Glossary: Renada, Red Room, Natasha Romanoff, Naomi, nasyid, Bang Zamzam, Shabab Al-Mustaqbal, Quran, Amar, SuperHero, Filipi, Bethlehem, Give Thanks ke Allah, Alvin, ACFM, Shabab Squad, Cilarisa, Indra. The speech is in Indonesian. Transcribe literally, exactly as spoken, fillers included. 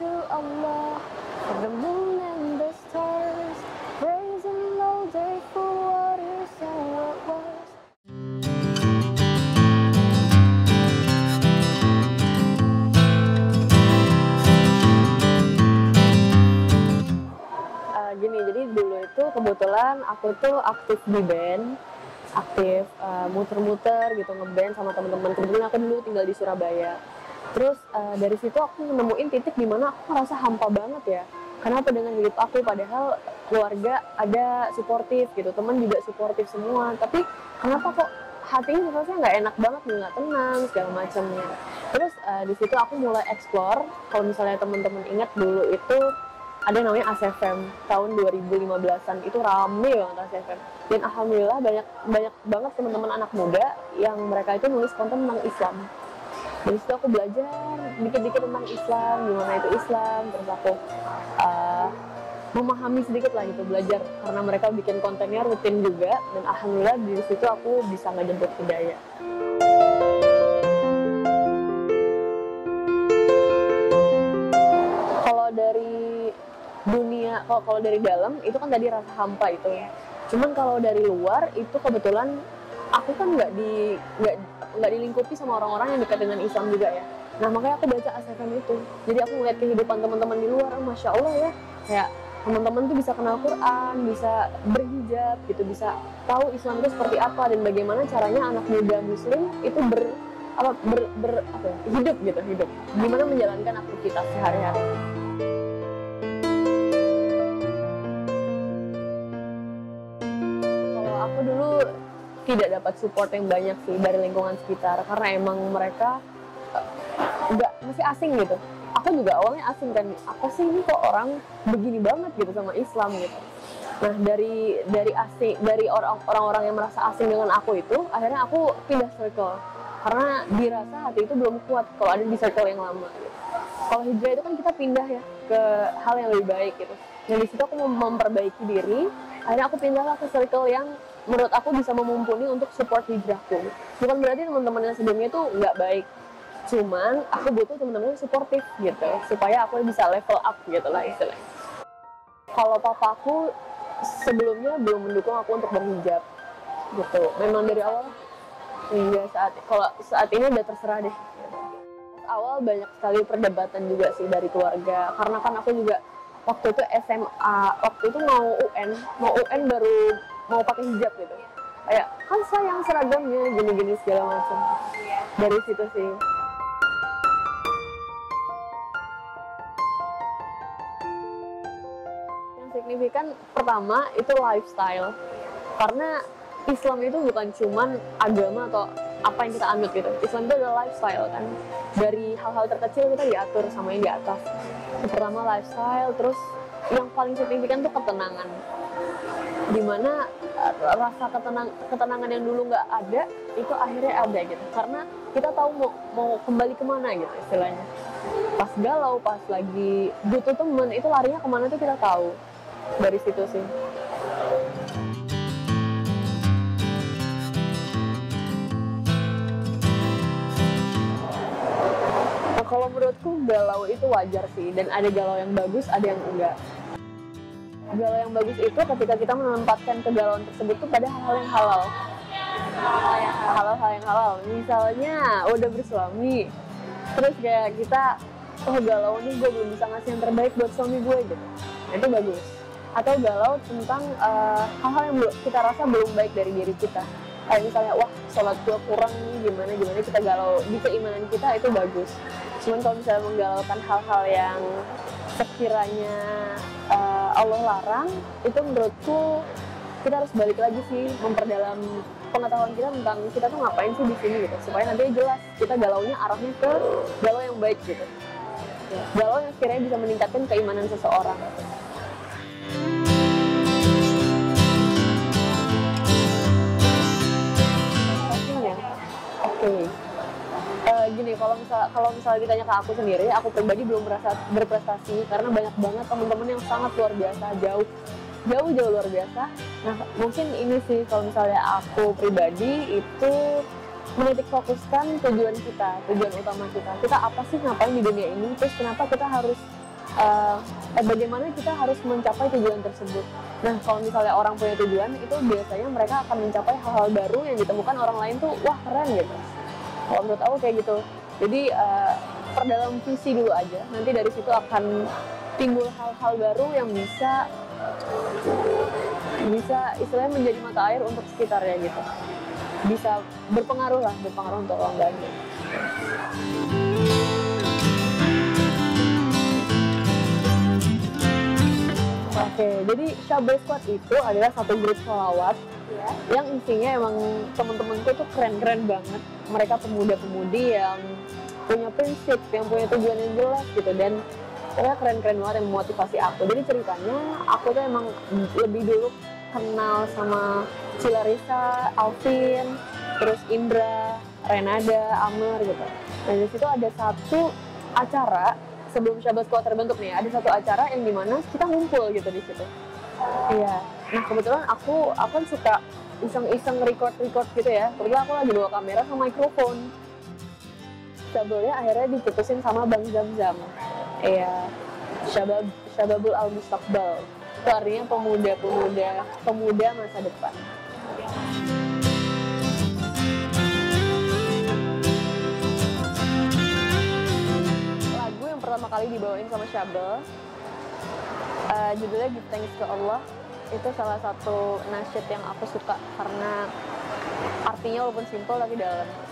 to Allah for the moon and the stars, praise and all day for what is and what was. Uh, gini, jadi dulu itu kebetulan aku tuh aktif di band, aktif uh, muter-muter gitu ngeband sama teman-teman. Kebetulan aku dulu tinggal di Surabaya. Terus uh, dari situ aku nemuin titik di mana aku merasa hampa banget ya. Kenapa dengan hidup aku, padahal keluarga ada suportif gitu, teman juga suportif semua. Tapi kenapa kok hatinya rasanya nggak enak banget, nggak tenang segala macamnya. Terus uh, di situ aku mulai explore. Kalau misalnya teman-teman ingat dulu itu ada namanya A C F M tahun dua ribu lima belasan, itu rame banget A C F M. Dan alhamdulillah banyak banyak banget teman-teman anak muda yang mereka itu nulis konten tentang Islam. Dari situ aku belajar dikit-dikit tentang Islam, gimana itu Islam. Terus aku uh, memahami sedikit lah gitu, belajar, karena mereka bikin kontennya rutin juga. Dan alhamdulillah dari situ aku bisa ngejemput hidayah. Kalau dari dunia, kalau kalau dari dalam itu kan tadi rasa hampa itu ya. Cuman kalau dari luar itu kebetulan aku kan nggak di nggak nggak dilingkupi sama orang-orang yang dekat dengan Islam juga ya. Nah makanya aku baca A C F M itu. Jadi aku ngeliat kehidupan teman-teman di luar, oh, masya Allah ya. Kayak teman-teman tuh bisa kenal Quran, bisa berhijab gitu, bisa tahu Islam itu seperti apa dan bagaimana caranya anak muda Muslim itu ber apa ber, ber apa ya, hidup gitu hidup. Gimana menjalankan aktivitas sehari-hari. Aku dulu tidak dapat support yang banyak sih dari lingkungan sekitar, karena emang mereka nggak uh, masih asing gitu. Aku juga awalnya asing kan, apa sih ini kok orang begini banget gitu sama Islam gitu. Nah dari dari asing dari orang-orang yang merasa asing dengan aku itu, akhirnya aku pindah circle karena dirasa hati itu belum kuat kalau ada di circle yang lama gitu. Kalau hijrah itu kan kita pindah ya ke hal yang lebih baik gitu. Nah di situ aku memperbaiki diri, akhirnya aku pindahlah ke circle yang menurut aku bisa memumpuni untuk support hijrahku. Bukan berarti teman-teman yang sebelumnya itu nggak baik, cuman aku butuh teman-teman yang suportif gitu, supaya aku bisa level up gitu lah istilahnya. Kalau papaku sebelumnya belum mendukung aku untuk berhijab gitu, memang dari awal hingga saat, kalau saat ini udah terserah deh gitu. Awal banyak sekali perdebatan juga sih dari keluarga, karena kan aku juga waktu itu S M A, waktu itu mau U N, mau U N baru mau pakai hijab gitu. Kayak kan sayang seragamnya, gini-gini segala macam. Dari situ sih. Yang signifikan pertama itu lifestyle. Karena Islam itu bukan cuman agama atau apa yang kita anut gitu. Islam itu adalah lifestyle kan. Dari hal-hal terkecil kita diatur sama yang di atas. Pertama lifestyle, terus yang paling signifikan tuh ketenangan. Dimana rasa ketenang, ketenangan yang dulu nggak ada, itu akhirnya ada gitu. Karena kita tahu mau, mau kembali kemana gitu istilahnya. Pas galau, pas lagi butuh temen, itu larinya kemana tuh kita tahu. Dari situ sih. Kalau menurutku galau itu wajar sih, dan ada galau yang bagus, ada yang enggak. Galau yang bagus itu ketika kita menempatkan kegalauan tersebut tuh pada hal-hal yang halal. Hal-hal yang halal, misalnya udah bersuami, terus kayak kita, oh galau nih gue belum bisa ngasih yang terbaik buat suami gue gitu, nah, itu bagus. Atau galau tentang uh, hal-hal yang kita rasa belum baik dari diri kita. Kayak misalnya, wah sholat gue kurang nih, gimana-gimana, kita galau di keimanan kita, itu bagus. Cuman kalau misalnya menggalaukan hal-hal yang sekiranya uh, Allah larang, itu menurutku kita harus balik lagi sih, memperdalam pengetahuan kita tentang kita tuh ngapain sih di sini gitu, supaya nanti jelas kita galaunya arahnya ke galau yang baik gitu. Galau yang sekiranya bisa meningkatkan keimanan seseorang gitu. Oke, uh, gini kalau misal kalau misalnya ditanya ke aku sendiri, aku pribadi belum merasa berprestasi karena banyak banget teman-teman yang sangat luar biasa, jauh jauh jauh luar biasa. Nah mungkin ini sih kalau misalnya aku pribadi itu menitik fokuskan tujuan kita, tujuan utama kita. Kita apa sih ngapain di dunia ini? Terus kenapa kita harus uh, bagaimana kita harus mencapai tujuan tersebut. Nah, kalau misalnya orang punya tujuan, itu biasanya mereka akan mencapai hal-hal baru yang ditemukan orang lain tuh, wah keren gitu. Kalau menurut aku kayak gitu. Jadi uh, perdalam visi dulu aja, nanti dari situ akan timbul hal-hal baru yang bisa bisa istilahnya menjadi mata air untuk sekitarnya gitu. Bisa berpengaruh lah, berpengaruh untuk orang banyak. Oke, jadi Shabab Squad itu adalah satu grup sholawat yeah. yang isinya emang temen-temenku tuh keren-keren banget. Mereka pemuda-pemudi yang punya prinsip, yang punya tujuan yang jelas gitu, dan mereka keren-keren banget yang memotivasi aku. Jadi ceritanya aku tuh emang lebih dulu kenal sama Cilarisa, Alvin, terus Indra, Renada, Amar gitu. Nah di situ ada satu acara sebelum Shabab Squad terbentuk nih, ada satu acara yang dimana kita ngumpul gitu di situ. Iya. Nah kebetulan aku aku suka iseng-iseng record-record gitu ya. Kebetulan aku lagi bawa kamera sama mikrofon. Shababnya akhirnya diputusin sama Bang Zamzam. Iya. Shabab Shabab Al-Mustaqbal. Itu artinya pemuda-pemuda, pemuda masa depan. Lagu yang pertama kali dibawain sama Shabab, uh, judulnya Give Thanks ke Allah, itu salah satu nasyid yang aku suka karena artinya walaupun simpel tapi dalam.